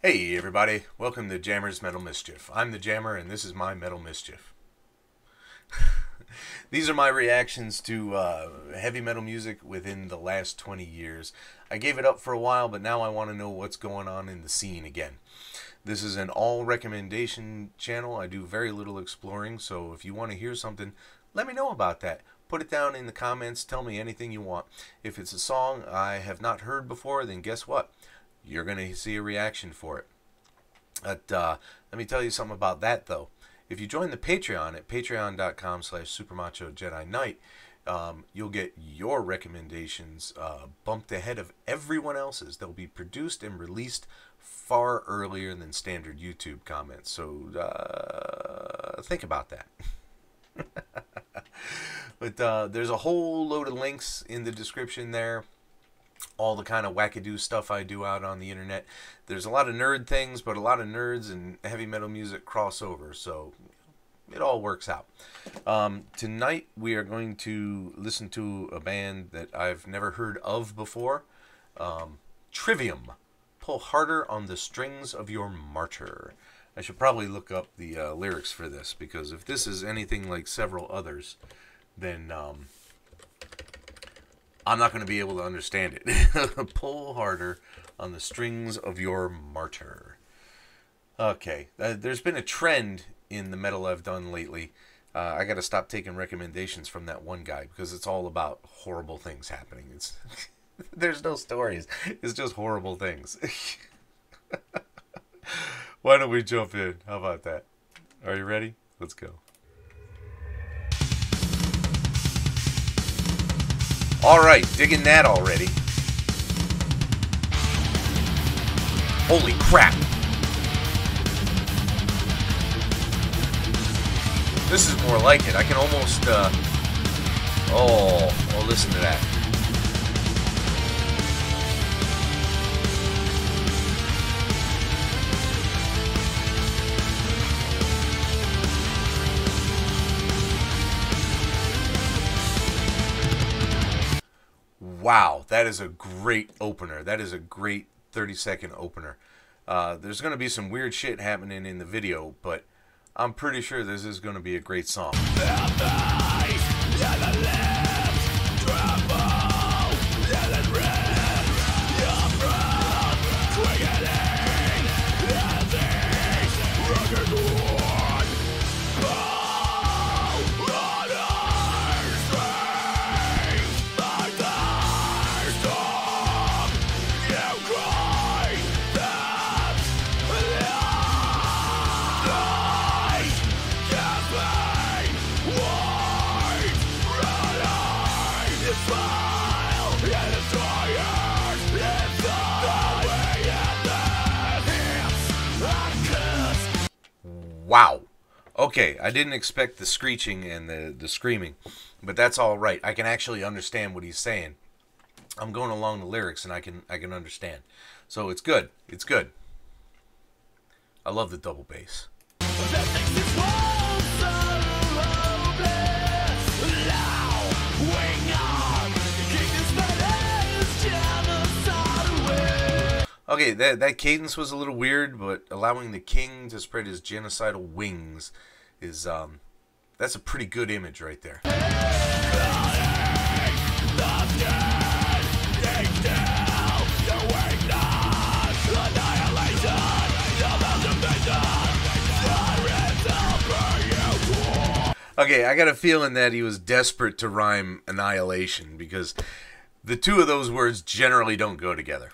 Hey everybody, welcome to Jammer's Metal Mischief. I'm the Jammer and this is my Metal Mischief. These are my reactions to heavy metal music within the last 20 years. I gave it up for a while, but now I want to know what's going on in the scene again. This is an all recommendation channel. I do very little exploring, so if you want to hear something, let me know about that. Put it down in the comments, tell me anything you want. If it's a song I have not heard before, then guess what? You're going to see a reaction for it. But let me tell you something about that, though. If you join the Patreon at patreon.com/supermachojediknight, you'll get your recommendations bumped ahead of everyone else's. They'll be produced and released far earlier than standard YouTube comments. So think about that. But there's a whole load of links in the description there. All the kind of wackadoo stuff I do out on the internet. There's a lot of nerd things, but a lot of nerds and heavy metal music crossover, so it all works out. Tonight we are going to listen to a band that I've never heard of before. Trivium. Pull Harder on the Strings of Your Martyr. I should probably look up the lyrics for this, because if this is anything like several others, then I'm not going to be able to understand it. Pull harder on the strings of your martyr. Okay, there's been a trend in the metal I've done lately. I got to stop taking recommendations from that one guy because it's all about horrible things happening. It's there's no stories. It's just horrible things. Why don't we jump in? How about that? Are you ready? Let's go. Alright, digging that already. Holy crap! This is more like it. I can almost, oh, listen to that. Wow, that is a great opener. That is a great 30-second opener. There's going to be some weird shit happening in the video, but I'm pretty sure this is going to be a great song. Wow. Okay, I didn't expect the screeching and the screaming, but that's all right. I can actually understand what he's saying. I'm going along the lyrics, and I can understand. So it's good. It's good. I love the double bass. Okay, that cadence was a little weird, but allowing the king to spread his genocidal wings is, that's a pretty good image right there. Okay, I got a feeling that he was desperate to rhyme annihilation, because the two of those words generally don't go together.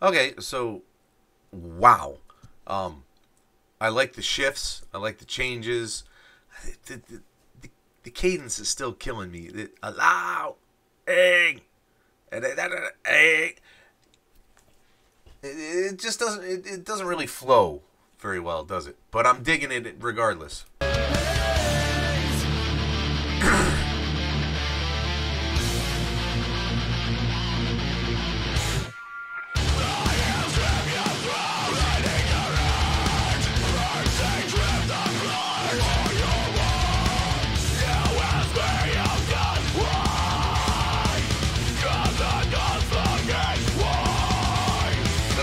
Okay, so, wow. I like the shifts. I like the changes. The The cadence is still killing me. It just doesn't. It doesn't really flow very well, does it? But I'm digging it regardless.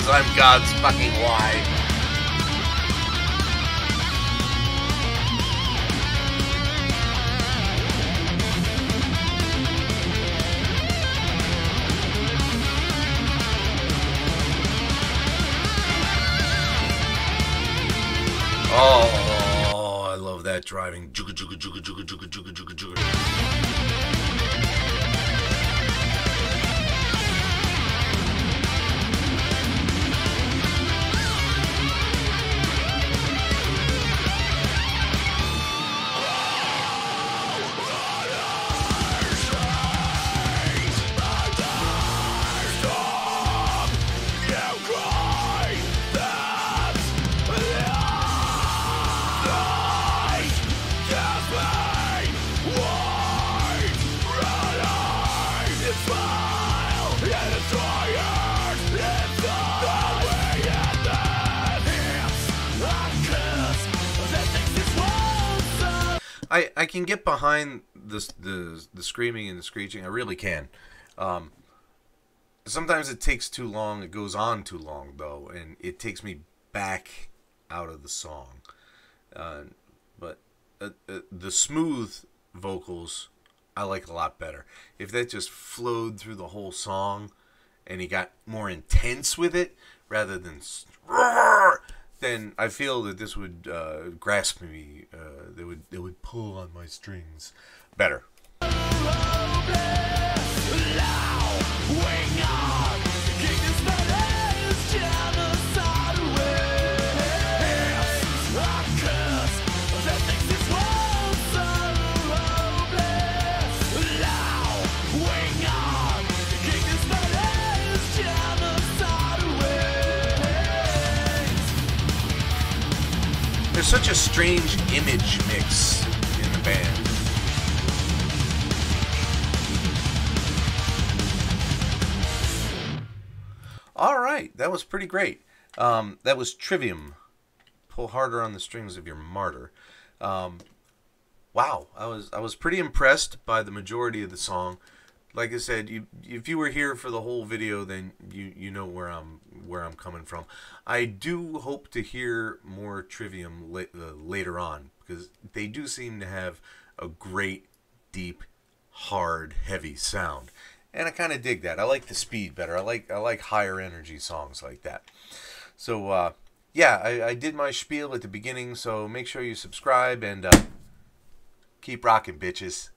I'm God's fucking wife. Oh, I love that driving. Jugga jugga jugga jugga jugga jugga jugga jugga. I can get behind the screaming and the screeching. I really can. Sometimes it takes too long. It goes on too long, though, and it takes me back out of the song. But the smooth vocals I like a lot better. If that just flowed through the whole song and he got more intense with it rather than... then I feel that this would grasp me. They would pull on my strings better. There's such a strange image mix in the band. All right, that was pretty great. That was Trivium. Pull Harder on the Strings of Your Martyr. Wow, I was pretty impressed by the majority of the song. Like I said, if you were here for the whole video, then you know where I'm coming from. I do hope to hear more Trivium later on, because they do seem to have a great, deep, hard, heavy sound, and I kind of dig that. I like the speed better. I like higher energy songs like that. So yeah, I did my spiel at the beginning. So make sure you subscribe and keep rocking, bitches.